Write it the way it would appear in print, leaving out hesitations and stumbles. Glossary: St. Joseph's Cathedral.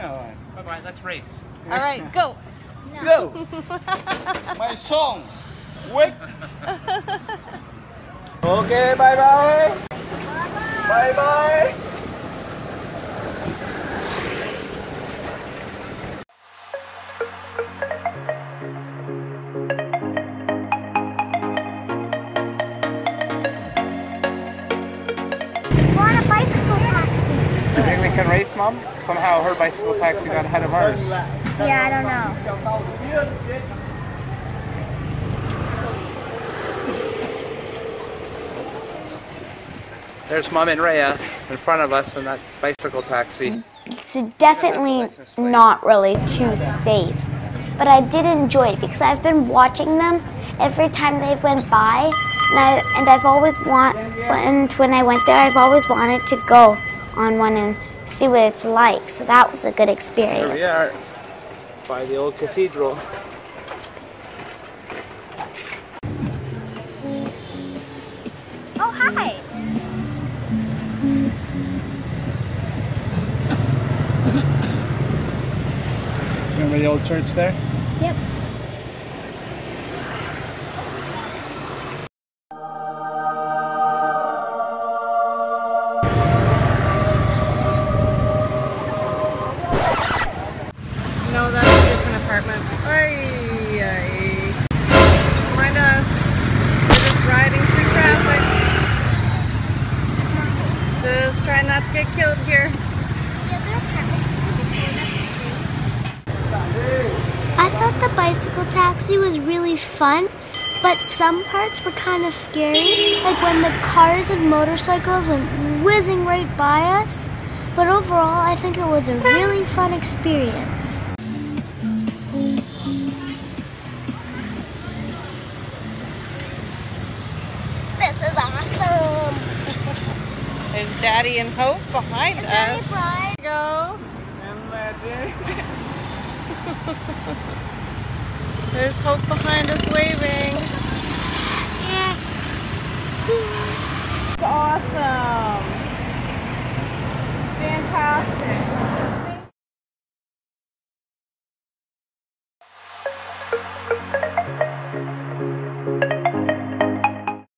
now on. All right, let's race. All right, go. No. Go. My song. Wait. Okay, bye-bye. Bye-bye. You think we can race, Mom? Somehow her bicycle taxi got ahead of ours. Yeah, I don't know. There's Mom and Rhea in front of us in that bicycle taxi. It's definitely not really too safe, but I did enjoy it because I've been watching them every time they went by, and I've always when I went there, I've always wanted to go on one and see what it's like. So that was a good experience. There we are, by the old cathedral. Oh, hi! Remember the old church there? Yep. Taxi was really fun, but some parts were kind of scary, like when the cars and motorcycles went whizzing right by us. But overall, I think it was a really fun experience. This is awesome! There's Daddy and Hope behind us. There you go. And Legend. There's Hope behind us waving. Yeah. Awesome. Fantastic.